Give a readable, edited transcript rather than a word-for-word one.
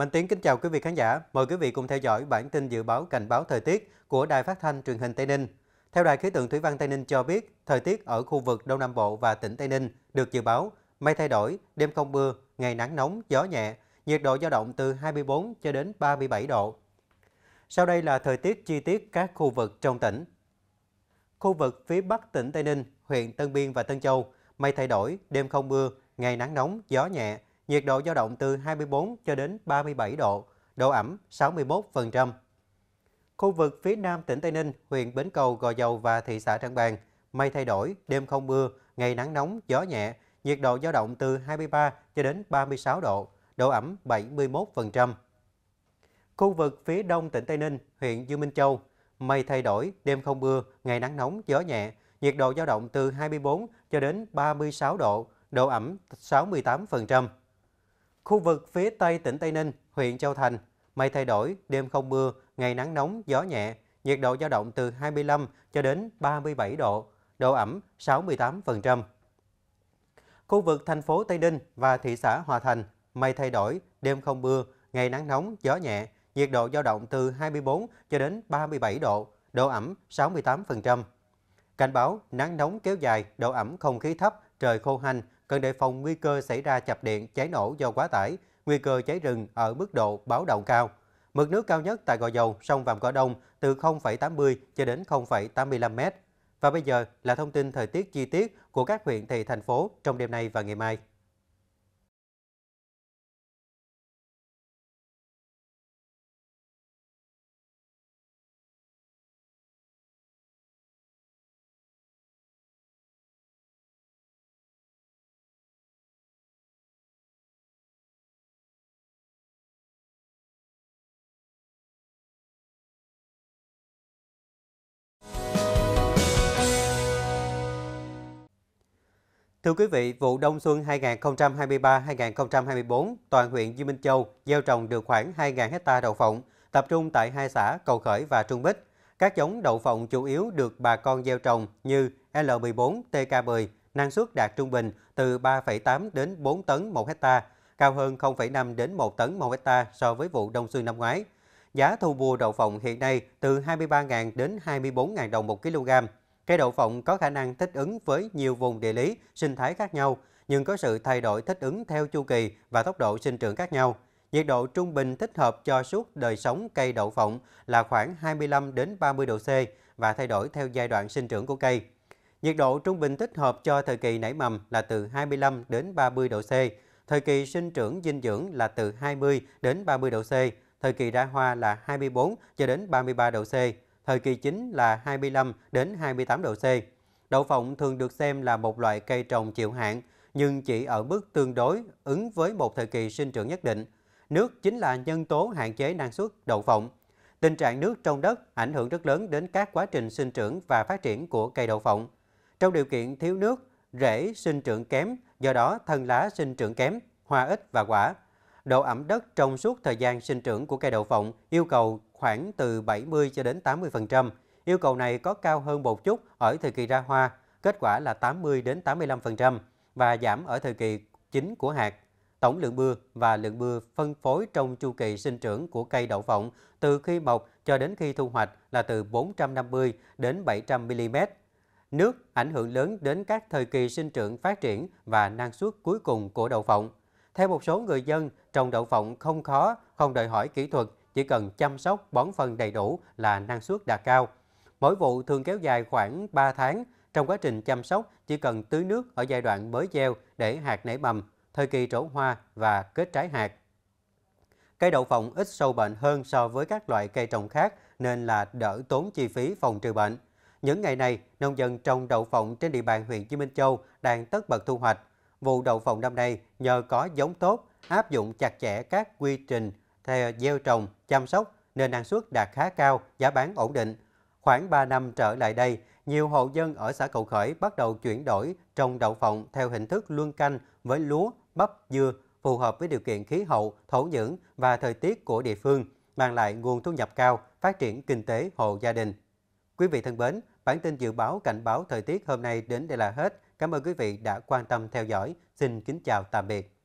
Mạnh Tiến kính chào quý vị khán giả. Mời quý vị cùng theo dõi bản tin dự báo cảnh báo thời tiết của Đài phát thanh truyền hình Tây Ninh. Theo Đài khí tượng Thủy văn Tây Ninh cho biết, thời tiết ở khu vực Đông Nam Bộ và tỉnh Tây Ninh được dự báo mây thay đổi, đêm không mưa, ngày nắng nóng, gió nhẹ, nhiệt độ dao động từ 24 cho đến 37 độ. Sau đây là thời tiết chi tiết các khu vực trong tỉnh. Khu vực phía Bắc tỉnh Tây Ninh, huyện Tân Biên và Tân Châu, mây thay đổi, đêm không mưa, ngày nắng nóng, gió nhẹ, nhiệt độ dao động từ 24 cho đến 37 độ, độ ẩm 61%. Khu vực phía Nam tỉnh Tây Ninh, huyện Bến Cầu, Gò Dầu và thị xã Trảng Bàng, mây thay đổi, đêm không mưa, ngày nắng nóng, gió nhẹ, nhiệt độ dao động từ 23 cho đến 36 độ, độ ẩm 71%. Khu vực phía Đông tỉnh Tây Ninh, huyện Dương Minh Châu, mây thay đổi, đêm không mưa, ngày nắng nóng, gió nhẹ, nhiệt độ dao động từ 24 cho đến 36 độ, độ ẩm 68%. Khu vực phía Tây tỉnh Tây Ninh, huyện Châu Thành, mây thay đổi, đêm không mưa, ngày nắng nóng, gió nhẹ, nhiệt độ dao động từ 25 cho đến 37 độ, độ ẩm 68%. Khu vực thành phố Tây Ninh và thị xã Hòa Thành, mây thay đổi, đêm không mưa, ngày nắng nóng, gió nhẹ, nhiệt độ dao động từ 24 cho đến 37 độ, độ ẩm 68%. Cảnh báo nắng nóng kéo dài, độ ẩm không khí thấp, trời khô hanh, cần đề phòng nguy cơ xảy ra chập điện, cháy nổ do quá tải, nguy cơ cháy rừng ở mức độ báo động cao. Mực nước cao nhất tại Gò Dầu, sông Vàm Cỏ Đông từ 0,80 cho đến 0,85 m. Và bây giờ là thông tin thời tiết chi tiết của các huyện thị thành phố trong đêm nay và ngày mai. Thưa quý vị, vụ đông xuân 2023-2024, toàn huyện Dương Minh Châu gieo trồng được khoảng 2.000 hectare đậu phộng, tập trung tại hai xã Cầu Khởi và Trung Bích. Các giống đậu phộng chủ yếu được bà con gieo trồng như L14-TK10, năng suất đạt trung bình từ 3,8 đến 4 tấn 1 hectare, cao hơn 0,5 đến 1 tấn 1 hectare so với vụ đông xuân năm ngoái. Giá thu mua đậu phộng hiện nay từ 23.000 đến 24.000 đồng 1 kg. Cây đậu phộng có khả năng thích ứng với nhiều vùng địa lý, sinh thái khác nhau, nhưng có sự thay đổi thích ứng theo chu kỳ và tốc độ sinh trưởng khác nhau. Nhiệt độ trung bình thích hợp cho suốt đời sống cây đậu phộng là khoảng 25 đến 30 độ C và thay đổi theo giai đoạn sinh trưởng của cây. Nhiệt độ trung bình thích hợp cho thời kỳ nảy mầm là từ 25 đến 30 độ C, thời kỳ sinh trưởng dinh dưỡng là từ 20 đến 30 độ C, thời kỳ ra hoa là 24 cho đến 33 độ C. Thời kỳ chính là 25 đến 28 độ C. Đậu phộng thường được xem là một loại cây trồng chịu hạn, nhưng chỉ ở mức tương đối ứng với một thời kỳ sinh trưởng nhất định. Nước chính là nhân tố hạn chế năng suất đậu phộng. Tình trạng nước trong đất ảnh hưởng rất lớn đến các quá trình sinh trưởng và phát triển của cây đậu phộng. Trong điều kiện thiếu nước, rễ sinh trưởng kém, do đó thân lá sinh trưởng kém, hoa ít và quả. Độ ẩm đất trong suốt thời gian sinh trưởng của cây đậu phộng yêu cầu khoảng từ 70 cho đến 80%. Yêu cầu này có cao hơn một chút ở thời kỳ ra hoa, kết quả là 80 đến 85% và giảm ở thời kỳ chính của hạt. Tổng lượng mưa và lượng mưa phân phối trong chu kỳ sinh trưởng của cây đậu phộng từ khi mọc cho đến khi thu hoạch là từ 450 đến 700 mm. Nước ảnh hưởng lớn đến các thời kỳ sinh trưởng, phát triển và năng suất cuối cùng của đậu phộng. Theo một số người dân, trồng đậu phộng không khó, không đòi hỏi kỹ thuật, chỉ cần chăm sóc, bón phân đầy đủ là năng suất đạt cao. Mỗi vụ thường kéo dài khoảng 3 tháng. Trong quá trình chăm sóc, chỉ cần tưới nước ở giai đoạn mới gieo để hạt nảy mầm, thời kỳ trổ hoa và kết trái hạt. Cây đậu phộng ít sâu bệnh hơn so với các loại cây trồng khác nên là đỡ tốn chi phí phòng trừ bệnh. Những ngày này, nông dân trồng đậu phộng trên địa bàn huyện Dương Minh Châu đang tất bật thu hoạch. Vụ đậu phộng năm nay nhờ có giống tốt, áp dụng chặt chẽ các quy trình theo gieo trồng, chăm sóc nên năng suất đạt khá cao, giá bán ổn định. Khoảng 3 năm trở lại đây, nhiều hộ dân ở xã Cầu Khởi bắt đầu chuyển đổi trồng đậu phộng theo hình thức luân canh với lúa, bắp, dưa, phù hợp với điều kiện khí hậu, thổ nhưỡng và thời tiết của địa phương, mang lại nguồn thu nhập cao, phát triển kinh tế hộ gia đình. Quý vị thân mến, bản tin dự báo cảnh báo thời tiết hôm nay đến đây là hết. Cảm ơn quý vị đã quan tâm theo dõi. Xin kính chào tạm biệt.